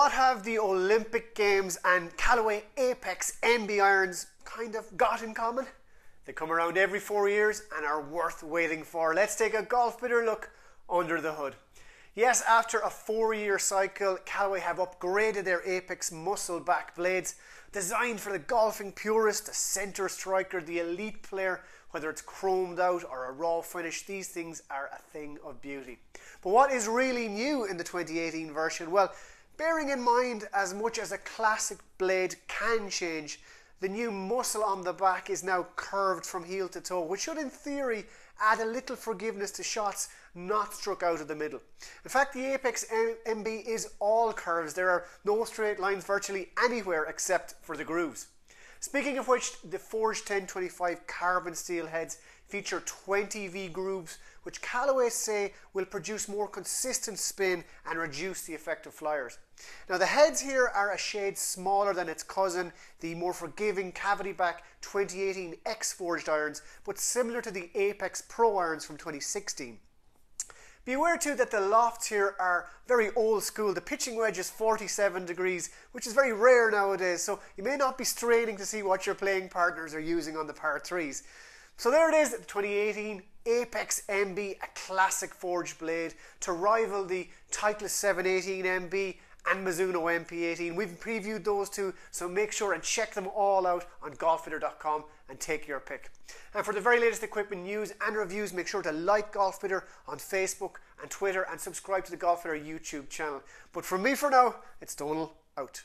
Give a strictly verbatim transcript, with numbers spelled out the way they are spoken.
what have the Olympic Games and Callaway Apex M B irons kind of got in common? They come around every four years and are worth waiting for. Let's take a Golfbidder look under the hood. Yes, after a four-year cycle, Callaway have upgraded their Apex muscle back blades, designed for the golfing purist, the center striker, the elite player. Whether it's chromed out or a raw finish, these things are a thing of beauty. But what is really new in the twenty eighteen version? Well, bearing in mind as much as a classic blade can change, the new muscle on the back is now curved from heel to toe, which should in theory add a little forgiveness to shots not struck out of the middle. In fact, the Apex M B is all curves. There are no straight lines virtually anywhere except for the grooves. Speaking of which, the forged ten twenty-five carbon steel heads feature twenty V grooves, which Callaway say will produce more consistent spin and reduce the effect of flyers. Now the heads here are a shade smaller than its cousin, the more forgiving cavity back twenty eighteen X forged irons, but similar to the Apex Pro irons from twenty sixteen. Be aware too that the lofts here are very old school. The pitching wedge is forty-seven degrees, which is very rare nowadays, so you may not be straining to see what your playing partners are using on the par threes. So there it is, the twenty eighteen Apex M B, a classic forged blade to rival the Titleist seven eighteen M B and Mizuno M P eighteen. We've previewed those two, so make sure and check them all out on golfbidder dot com and take your pick. And for the very latest equipment news and reviews, make sure to like Golfbidder on Facebook and Twitter and subscribe to the Golfbidder YouTube channel. But from me for now, it's Donal out.